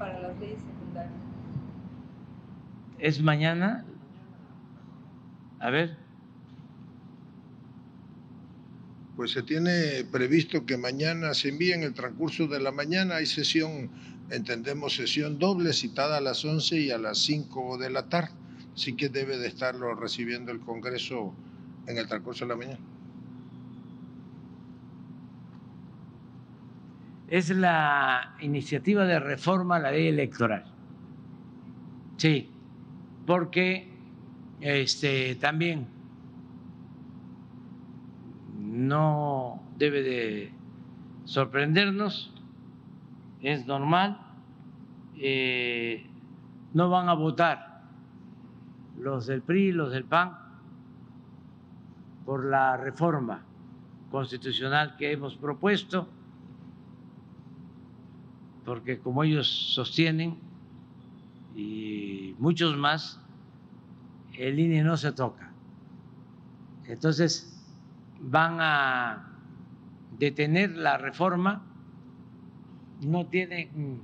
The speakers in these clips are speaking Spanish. para las leyes secundarias. ¿Es mañana? A ver. Pues se tiene previsto que mañana se envíe en el transcurso de la mañana. Hay sesión, entendemos sesión doble, citada a las 11 y a las 5 de la tarde. Así que debe de estarlo recibiendo el Congreso en el transcurso de la mañana. Es la iniciativa de reforma a la ley electoral. Sí, porque también no debe de sorprendernos, es normal, no van a votar los del PRI, los del PAN, por la reforma constitucional que hemos propuesto, porque como ellos sostienen, y muchos más, el INE no se toca. Entonces, van a detener la reforma, no tienen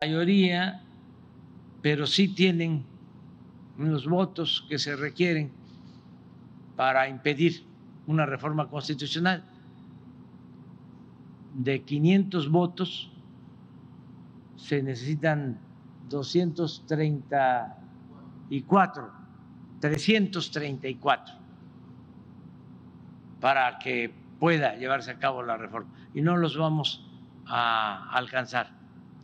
mayoría, pero sí tienen los votos que se requieren para impedir una reforma constitucional. De 500 votos se necesitan 334. Para que pueda llevarse a cabo la reforma. Y no los vamos a alcanzar,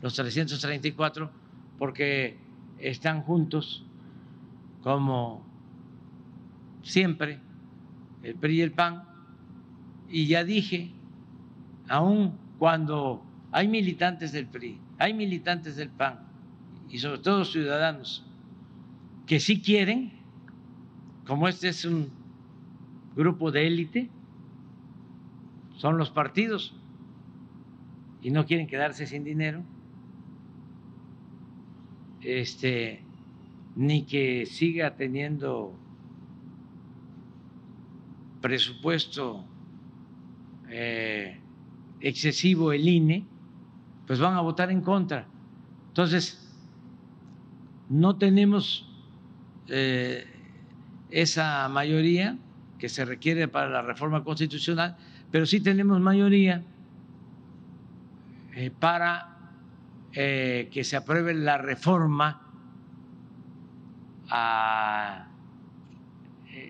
los 334, porque están juntos, como siempre, el PRI y el PAN. Y ya dije, aun cuando hay militantes del PRI, hay militantes del PAN, y sobre todo ciudadanos, que sí quieren, como este es un grupo de élite, son los partidos, y no quieren quedarse sin dinero, ni que siga teniendo presupuesto excesivo el INE, pues van a votar en contra. Entonces, no tenemos esa mayoría que se requiere para la reforma constitucional, pero sí tenemos mayoría para que se apruebe la reforma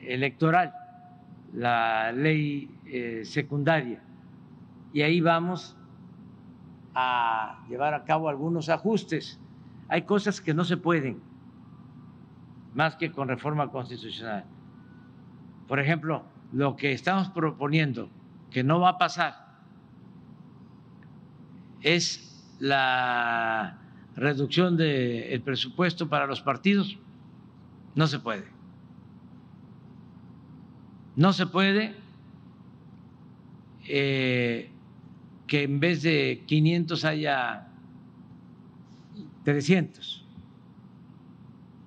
electoral, la ley secundaria, y ahí vamos a llevar a cabo algunos ajustes. Hay cosas que no se pueden más que con reforma constitucional. Por ejemplo, lo que estamos proponiendo, que no va a pasar, es la reducción del presupuesto para los partidos. No se puede. No se puede que en vez de 500 haya 300.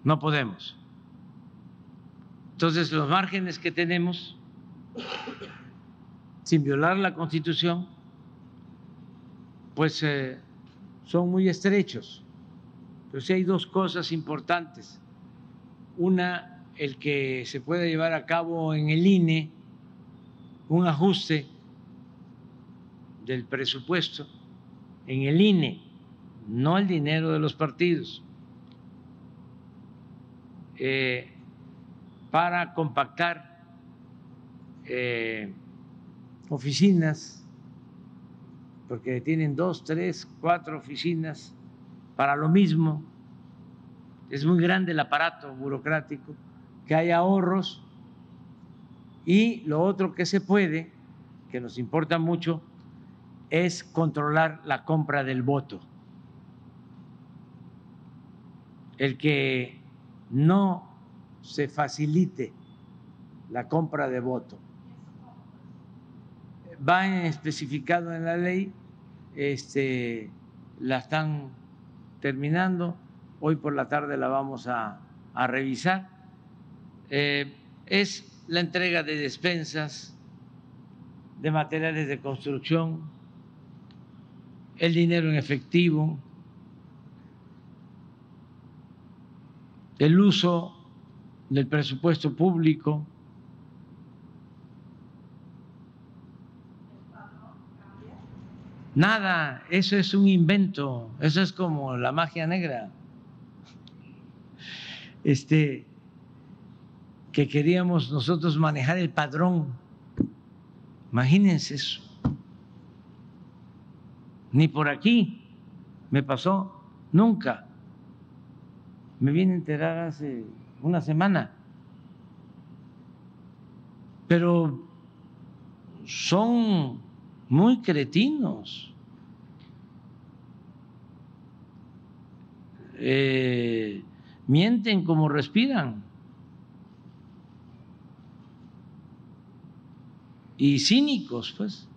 No podemos. Entonces, los márgenes que tenemos, sin violar la Constitución, pues son muy estrechos. Pero sí hay dos cosas importantes. Una, el que se pueda llevar a cabo en el INE un ajuste del presupuesto en el INE, no el dinero de los partidos. Para compactar oficinas, porque tienen 2, 3, 4 oficinas para lo mismo. Es muy grande el aparato burocrático, que hay ahorros. Y lo otro que se puede, que nos importa mucho, es controlar la compra del voto. El que no se facilite la compra de voto. Va especificado en la ley, la están terminando, hoy por la tarde la vamos a revisar. Es la entrega de despensas, de materiales de construcción, el dinero en efectivo, el uso del presupuesto público, nada, eso es un invento, eso es como la magia negra, que queríamos nosotros manejar el padrón, imagínense eso, ni por aquí me pasó nunca, me vine a enterar hace una semana, pero son muy cretinos. Mienten como respiran y cínicos, pues.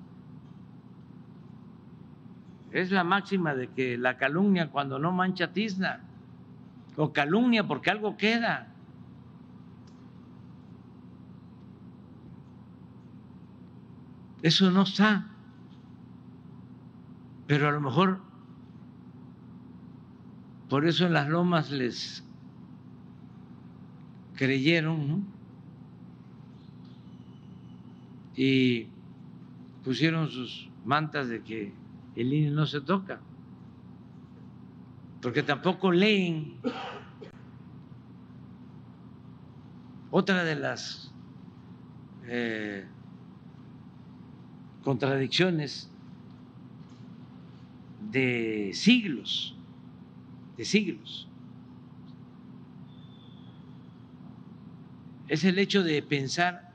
Es la máxima de que la calumnia cuando no mancha tizna, o calumnia porque algo queda. Eso no está, pero a lo mejor por eso en las lomas les creyeron, ¿no? Y pusieron sus mantas de que el INE no se toca, porque tampoco leen. Otra de las contradicciones de siglos, es el hecho de pensar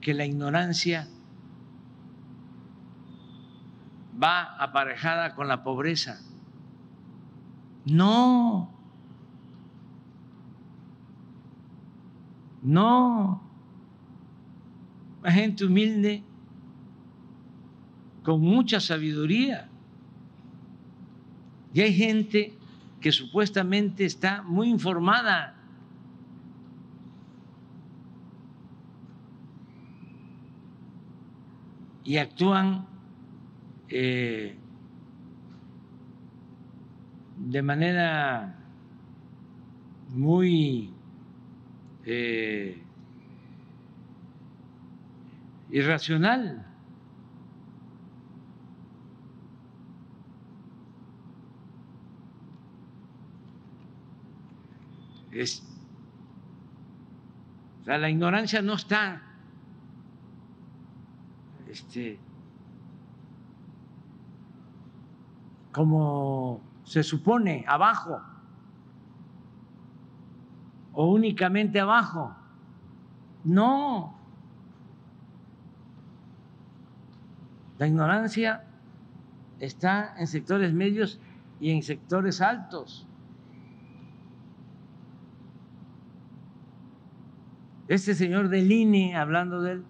que la ignorancia va aparejada con la pobreza. No, no, la gente humilde con mucha sabiduría, y hay gente que supuestamente está muy informada, y actúan de manera muy irracional. O sea, la ignorancia no está como se supone, abajo o únicamente abajo. No, la ignorancia está en sectores medios y en sectores altos. Este señor del INE, hablando de él,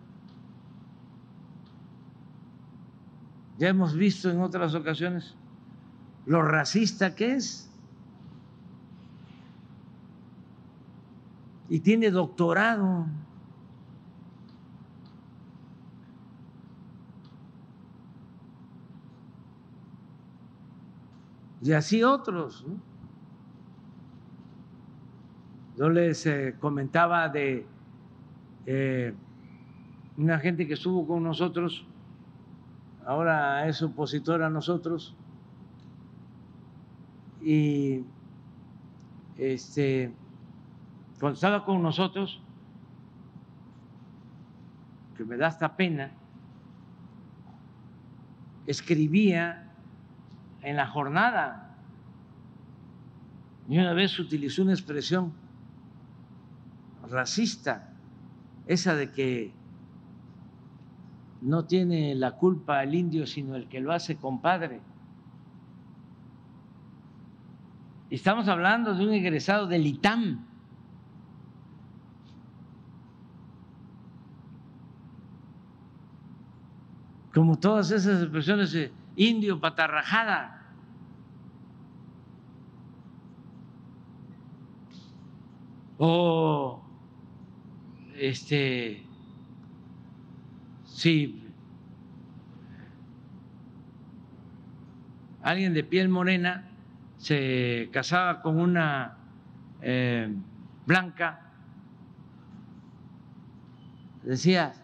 ya hemos visto en otras ocasiones lo racista que es, y tiene doctorado. Y así otros, ¿no? Yo les comentaba de una gente que estuvo con nosotros, ahora es opositor a nosotros, y cuando estaba con nosotros, que me da hasta pena, escribía en La Jornada, y una vez utilizó una expresión racista, esa de que no tiene la culpa el indio sino el que lo hace, compadre. Estamos hablando de un egresado del ITAM. Como todas esas expresiones, indio, patarrajada. O sí, alguien de piel morena se casaba con una blanca, decías,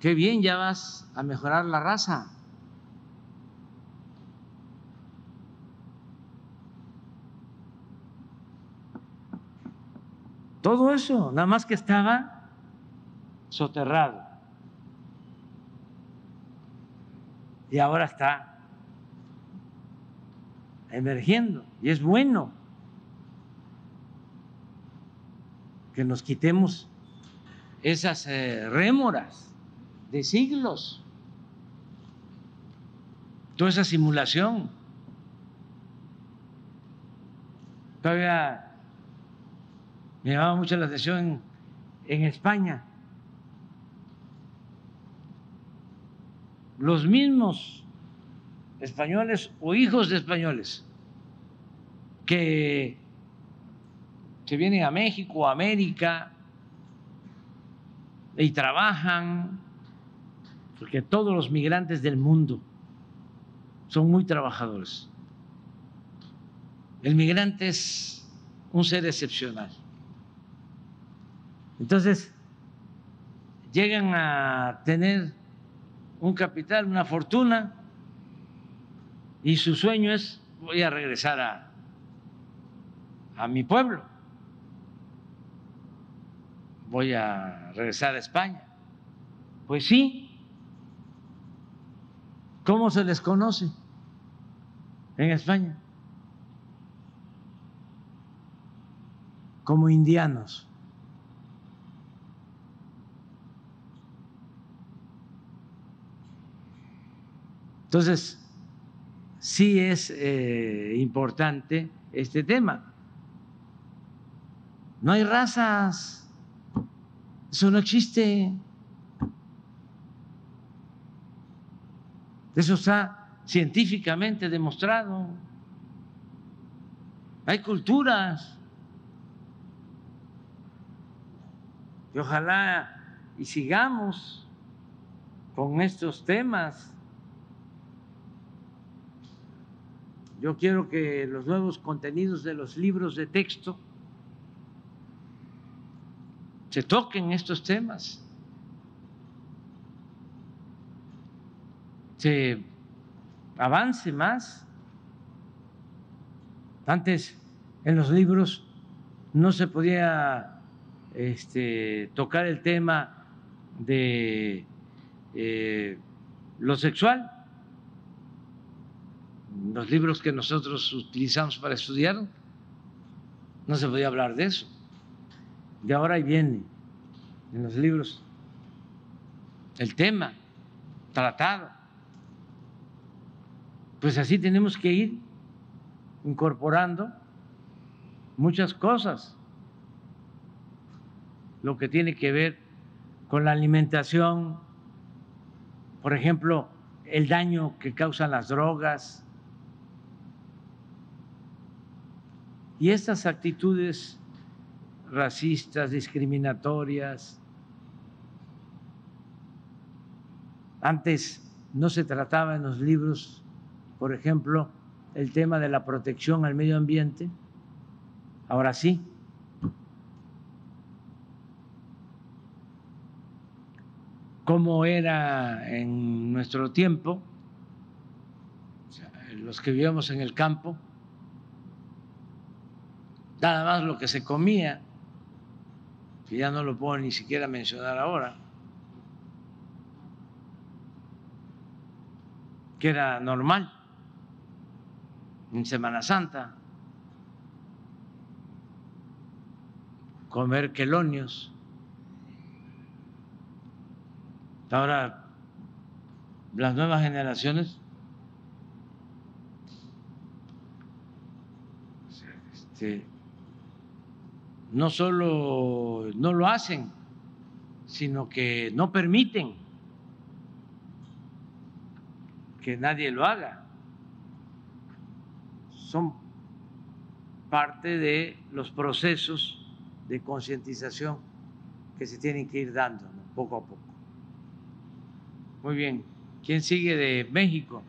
qué bien, ya vas a mejorar la raza. Todo eso, nada más que estaba soterrado. Y ahora está emergiendo. Y es bueno que nos quitemos esas rémoras de siglos, toda esa simulación. Todavía me llamaba mucho la atención en España. Los mismos españoles o hijos de españoles que se vienen a México, a América, y trabajan, porque todos los migrantes del mundo son muy trabajadores. El migrante es un ser excepcional. Entonces, llegan a tener un capital, una fortuna, y su sueño es, voy a regresar a mi pueblo, voy a regresar a España. Pues sí, ¿cómo se les conoce en España? Como indianos. Entonces, sí es importante este tema. No hay razas, eso no existe. Eso está científicamente demostrado. Hay culturas. Y ojalá y sigamos con estos temas. Yo quiero que los nuevos contenidos de los libros de texto se toquen estos temas, se avance más. Antes en los libros no se podía tocar el tema de lo sexual. Los libros que nosotros utilizamos para estudiar, no se podía hablar de eso. De ahora ahí viene en los libros el tema tratado. Pues así tenemos que ir incorporando muchas cosas. Lo que tiene que ver con la alimentación, por ejemplo, el daño que causan las drogas. Y estas actitudes racistas, discriminatorias, antes no se trataba en los libros, por ejemplo, el tema de la protección al medio ambiente, ahora sí. Cómo era en nuestro tiempo, los que vivíamos en el campo, nada más lo que se comía, que ya no lo puedo ni siquiera mencionar ahora, que era normal en Semana Santa, comer quelonios. Ahora las nuevas generaciones no solo no lo hacen, sino que no permiten que nadie lo haga. Son parte de los procesos de concientización que se tienen que ir dando, ¿no? Poco a poco. Muy bien. ¿Quién sigue de México?